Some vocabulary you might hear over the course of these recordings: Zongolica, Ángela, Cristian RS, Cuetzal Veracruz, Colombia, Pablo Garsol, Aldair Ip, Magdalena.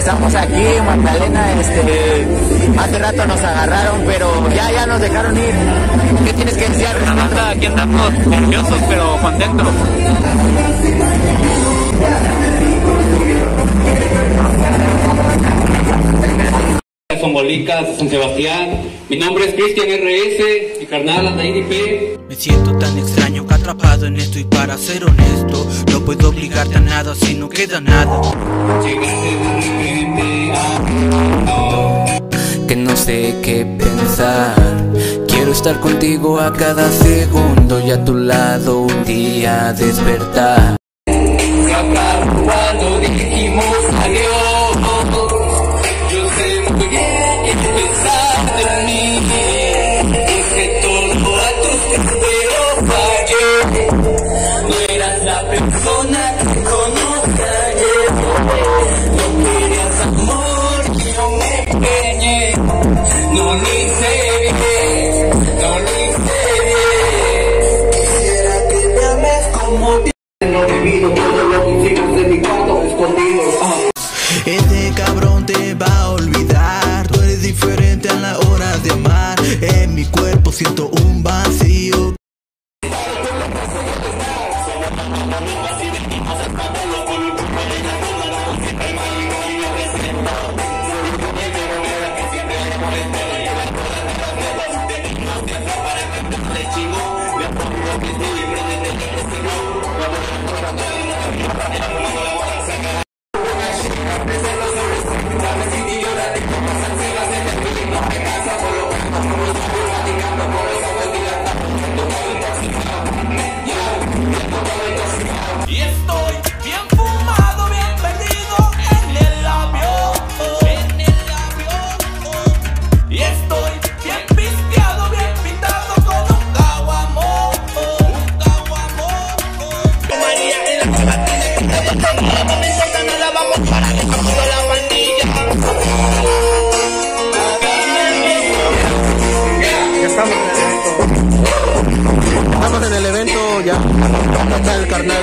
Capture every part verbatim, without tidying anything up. estamos aquí en Magdalena, este, hace rato nos agarraron, pero ya, ya nos dejaron ir. ¿Qué tienes que decir? La banda, aquí andamos nerviosos, pero contentos. Zongolica, San Sebastián. Mi nombre es Cristian R S, mi carnal Aldair Ip. Me siento tan extraño que atrapado en esto, y para ser honesto no puedo obligarte a nada si no queda nada. Que no sé qué pensar, quiero estar contigo a cada segundo y a tu lado un día despertar. Este cabrón te va a olvidar, tú eres diferente a la hora de amar. En mi cuerpo siento un vacío. Estamos en el evento ya. ¿Dónde está el carnal?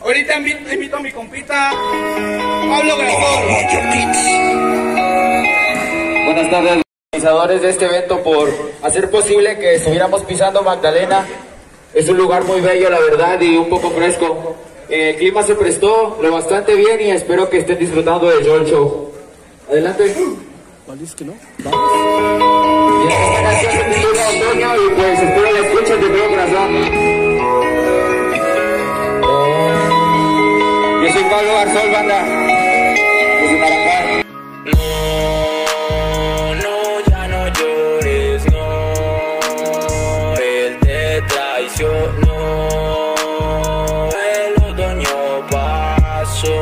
Ahorita invito a mi compita Pablo Garsol. Buenas tardes, organizadores de este evento, por hacer posible que estuviéramos pisando Magdalena. Es un lugar muy bello, la verdad, y un poco fresco. El clima se prestó lo bastante bien y espero que estén disfrutando del Zongolica Show. Adelante. ¿Valís que no? Y pues espero la escuchen de todo corazón. Yo soy Pablo Garsol, banda. Pues para acá. No, no, ya no llores, no. Él te traicionó, él lo dañó, pasó.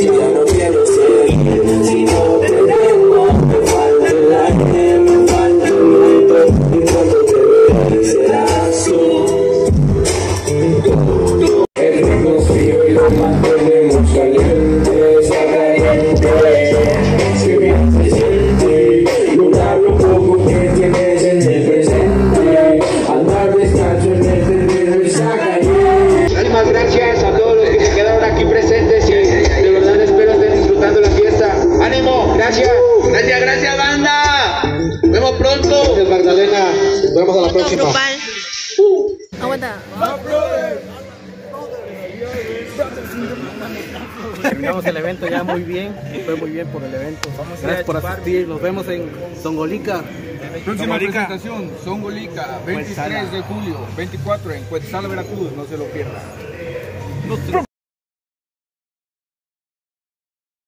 Ya no quiero ser, si no te tengo, me falta el aire. Terminamos el evento ya muy bien, fue muy bien por el evento. Gracias por asistir, nos vemos en Zongolica. Próxima presentación, Zongolica, veintitrés de julio, veinticuatro en Cuetzal, Veracruz, no se lo pierdan.